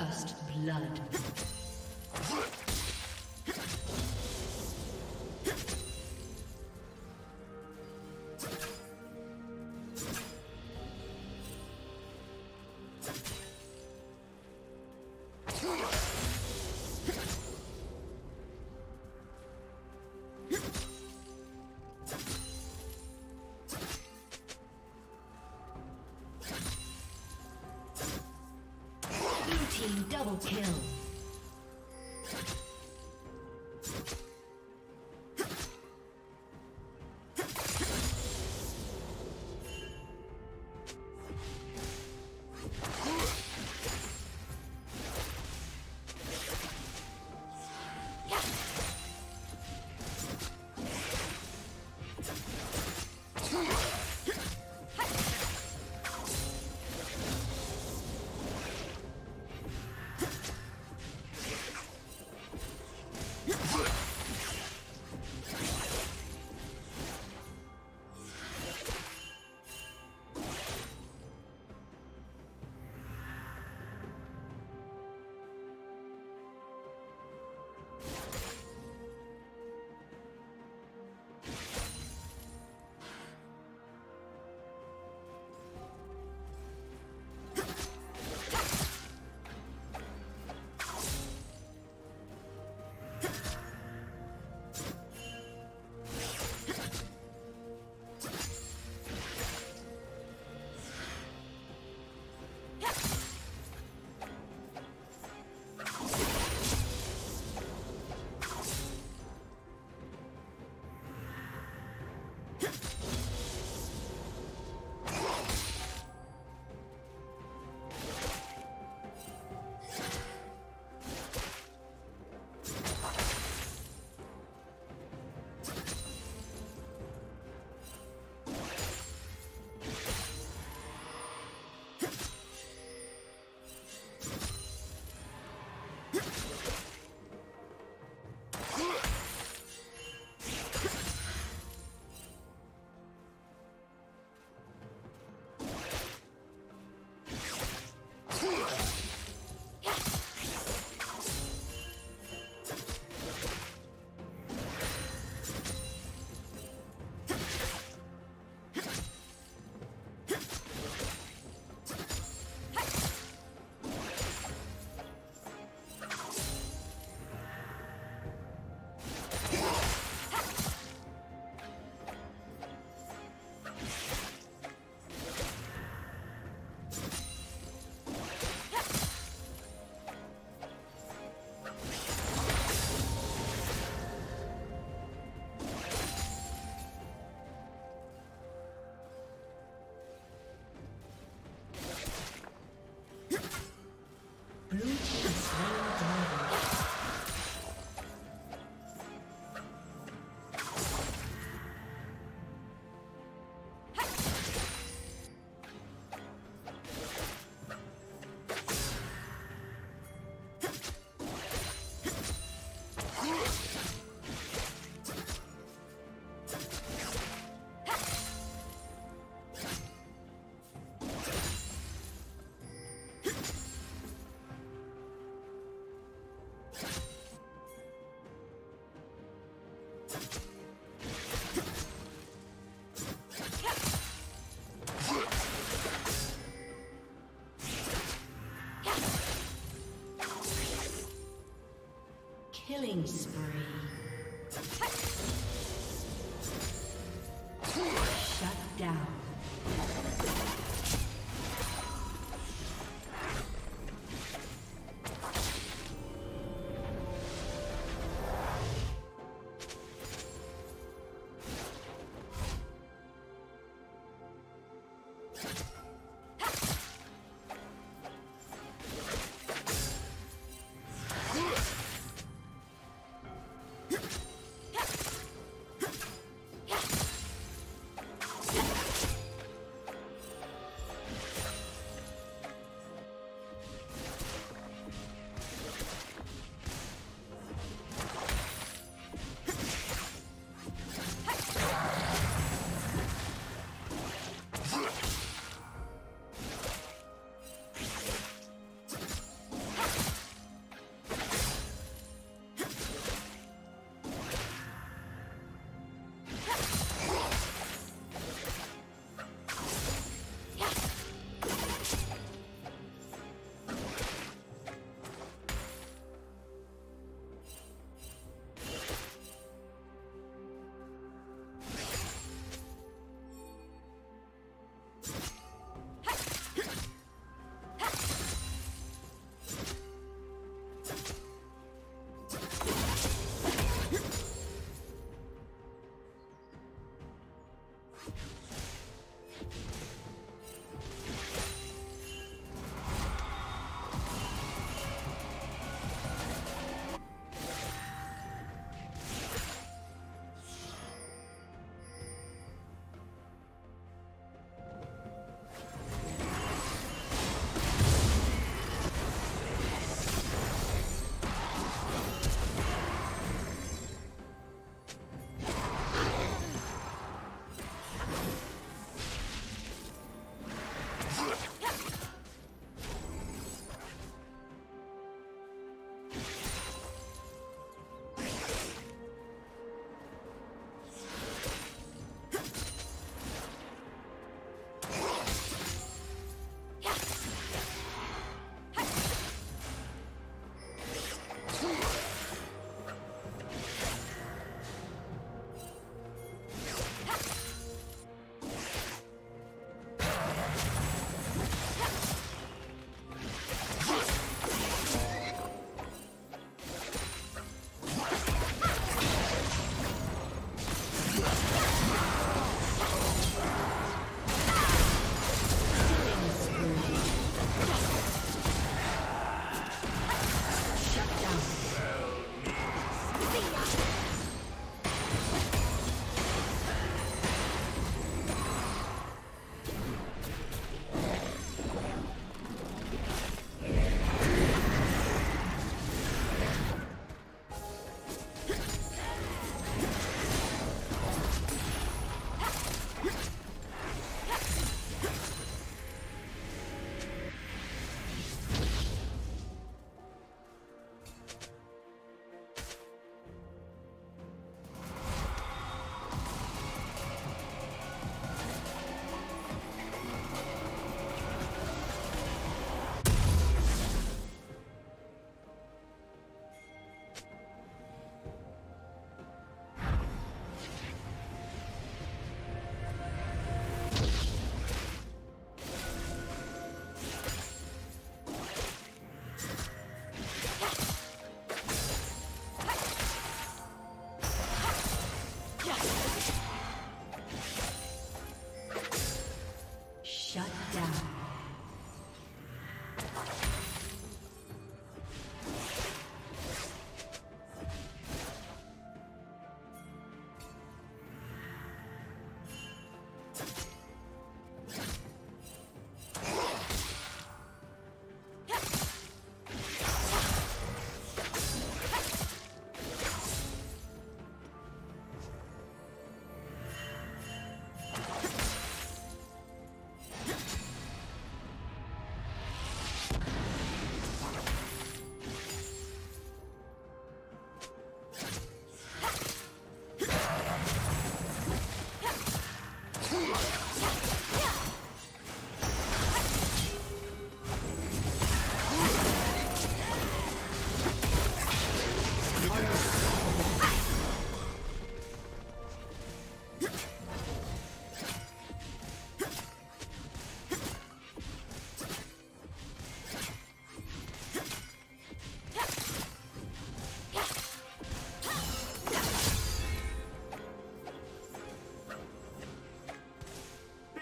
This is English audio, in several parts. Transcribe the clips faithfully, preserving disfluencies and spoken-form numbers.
First blood. Double kill. Killing spree. Shut down.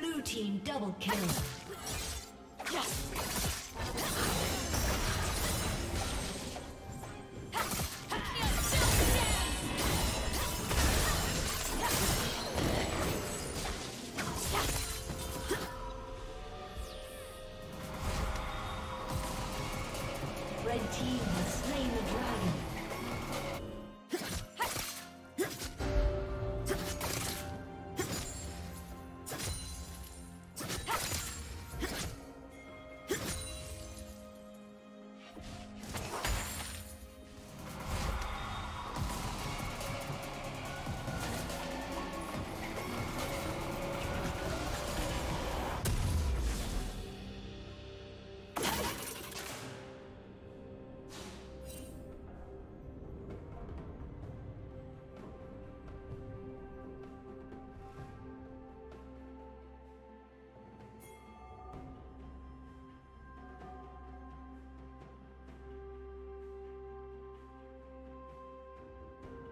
Blue team double kill.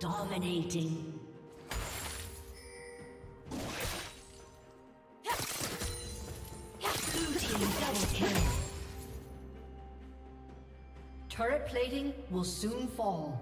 Dominating. Blue team double kill. Turret plating will soon fall.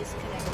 Disconnect.